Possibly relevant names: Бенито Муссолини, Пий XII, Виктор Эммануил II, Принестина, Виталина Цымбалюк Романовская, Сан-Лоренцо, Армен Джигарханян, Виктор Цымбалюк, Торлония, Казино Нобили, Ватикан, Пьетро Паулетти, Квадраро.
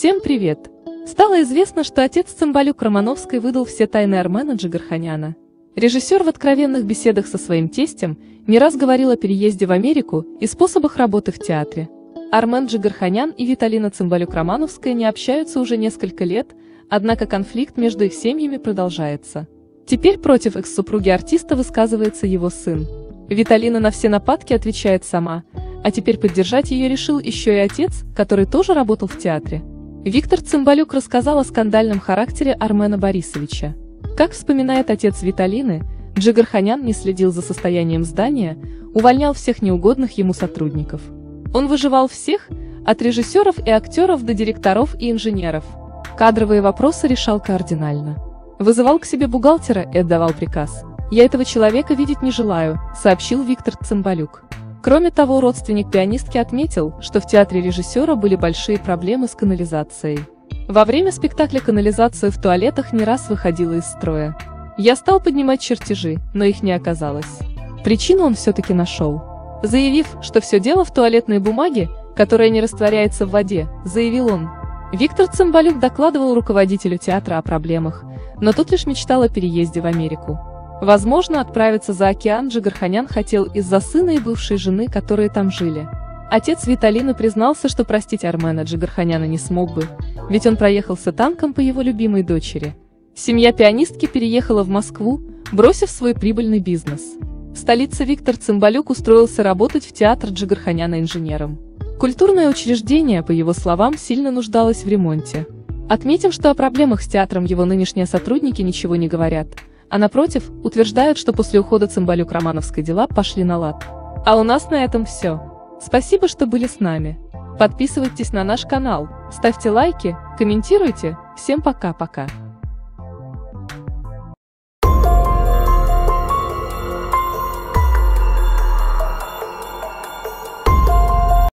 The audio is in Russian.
Всем привет! Стало известно, что отец Цымбалюк Романовской выдал все тайны Армена Джигарханяна. Режиссер в откровенных беседах со своим тестем не раз говорил о переезде в Америку и способах работы в театре. Армен Джигарханян и Виталина Цымбалюк Романовская не общаются уже несколько лет, однако конфликт между их семьями продолжается. Теперь против экс-супруги артиста высказывается его сын. Виталина на все нападки отвечает сама, а теперь поддержать ее решил еще и отец, который тоже работал в театре. Виктор Цымбалюк рассказал о скандальном характере Армена Борисовича. Как вспоминает отец Виталины, Джигарханян не следил за состоянием здания, увольнял всех неугодных ему сотрудников. Он выживал всех, от режиссеров и актеров до директоров и инженеров. Кадровые вопросы решал кардинально. Вызывал к себе бухгалтера и отдавал приказ. «Я этого человека видеть не желаю», — сообщил Виктор Цымбалюк. Кроме того, родственник пианистки отметил, что в театре режиссера были большие проблемы с канализацией. Во время спектакля канализация в туалетах не раз выходила из строя. «Я стал поднимать чертежи, но их не оказалось». Причину он все-таки нашел. Заявив, что все дело в туалетной бумаге, которая не растворяется в воде, заявил он. Виктор Цымбалюк докладывал руководителю театра о проблемах, но тот лишь мечтал о переезде в Америку. Возможно, отправиться за океан Джигарханян хотел из-за сына и бывшей жены, которые там жили. Отец Виталины признался, что простить Армена Джигарханяна не смог бы, ведь он проехался танком по его любимой дочери. Семья пианистки переехала в Москву, бросив свой прибыльный бизнес. В столице Виктор Цымбалюк устроился работать в театр Джигарханяна инженером. Культурное учреждение, по его словам, сильно нуждалось в ремонте. Отметим, что о проблемах с театром его нынешние сотрудники ничего не говорят, а напротив, утверждают, что после ухода Цымбалюк Романовской дела пошли на лад. А у нас на этом все. Спасибо, что были с нами. Подписывайтесь на наш канал, ставьте лайки, комментируйте. Всем пока-пока.